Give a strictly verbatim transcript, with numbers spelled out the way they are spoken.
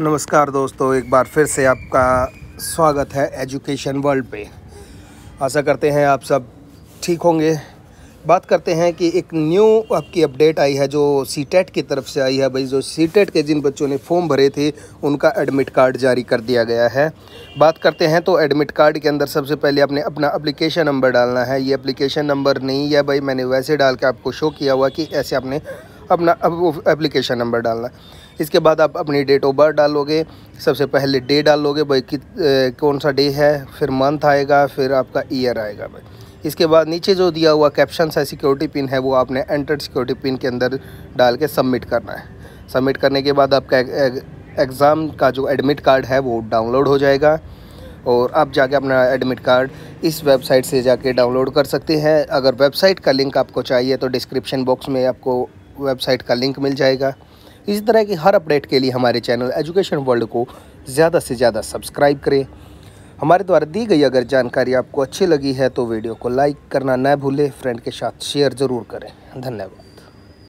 नमस्कार दोस्तों, एक बार फिर से आपका स्वागत है एजुकेशन वर्ल्ड पे। आशा करते हैं आप सब ठीक होंगे। बात करते हैं कि एक न्यू आपकी अपडेट आई है जो सीटेट की तरफ से आई है। भाई, जो सीटेट के जिन बच्चों ने फॉर्म भरे थे उनका एडमिट कार्ड जारी कर दिया गया है। बात करते हैं तो एडमिट कार्ड के अंदर सबसे पहले आपने अपना एप्लीकेशन नंबर डालना है। ये एप्लीकेशन नंबर नहीं है भाई, मैंने वैसे डाल के आपको शो किया हुआ कि ऐसे आपने अपना एप्लीकेशन नंबर डालना। इसके बाद आप अपनी डेट ऑफ बर्थ डालोगे, सबसे पहले डे डालोगे भाई कि कौन सा डे है, फिर मंथ आएगा, फिर आपका ईयर आएगा भाई। इसके बाद नीचे जो दिया हुआ कैप्शन है, सिक्योरिटी पिन है, वो आपने एंटर सिक्योरिटी पिन के अंदर डाल के सबमिट करना है। सबमिट करने के बाद आपका एग्ज़ाम का जो एडमिट कार्ड है वो डाउनलोड हो जाएगा और आप जाके अपना एडमिट कार्ड इस वेबसाइट से जाके डाउनलोड कर सकते हैं। अगर वेबसाइट का लिंक आपको चाहिए तो डिस्क्रिप्शन बॉक्स में आपको वेबसाइट का लिंक मिल जाएगा। इसी तरह की हर अपडेट के लिए हमारे चैनल एजुकेशन वर्ल्ड को ज़्यादा से ज़्यादा सब्सक्राइब करें। हमारे द्वारा दी गई अगर जानकारी आपको अच्छी लगी है तो वीडियो को लाइक करना न भूलें, फ्रेंड के साथ शेयर ज़रूर करें। धन्यवाद।